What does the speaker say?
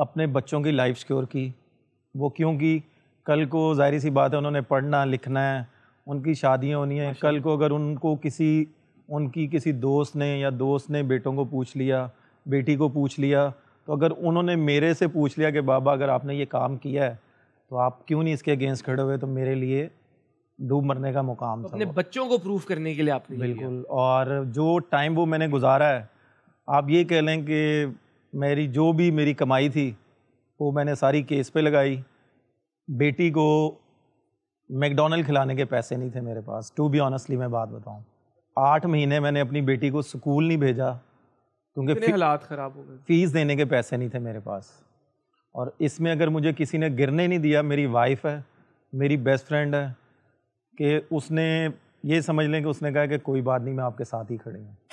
अपने बच्चों की लाइफ सिक्योर की। वो क्योंकि कल को जाहिर सी बात है उन्होंने पढ़ना लिखना है, उनकी शादियां होनी है। कल को अगर उनको उनकी किसी दोस्त ने बेटों को पूछ लिया, बेटी को पूछ लिया, तो अगर उन्होंने मेरे से पूछ लिया कि बाबा अगर आपने ये काम किया है तो आप क्यों नहीं इसके अगेंस्ट खड़े हुए, तो मेरे लिए डूब मरने का मुकाम था। अपने बच्चों को प्रूफ करने के लिए आपने बिल्कुल, और जो टाइम वो मैंने गुजारा है, आप ये कह लें कि मेरी जो भी मेरी कमाई थी वो मैंने सारी केस पे लगाई। बेटी को मैकडोनल्ड खिलाने के पैसे नहीं थे मेरे पास, टू बी ऑनेस्टली मैं बात बताऊं। 8 महीने मैंने अपनी बेटी को स्कूल नहीं भेजा क्योंकि हालात ख़राब हो गए, फीस देने के पैसे नहीं थे मेरे पास। और इसमें अगर मुझे किसी ने गिरने नहीं दिया, मेरी वाइफ है, मेरी बेस्ट फ्रेंड है, कि उसने ये समझ लें कि उसने कहा कि कोई बात नहीं मैं आपके साथ ही खड़ी हूँ।